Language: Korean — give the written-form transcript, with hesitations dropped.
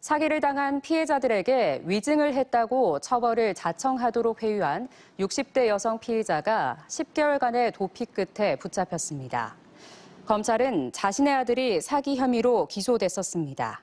사기를 당한 피해자들에게 위증을 했다고 처벌을 자청하도록 회유한 60대 여성 피의자가 10개월간의 도피 끝에 붙잡혔습니다. 검찰은 자신의 아들이 사기 혐의로 기소됐었습니다.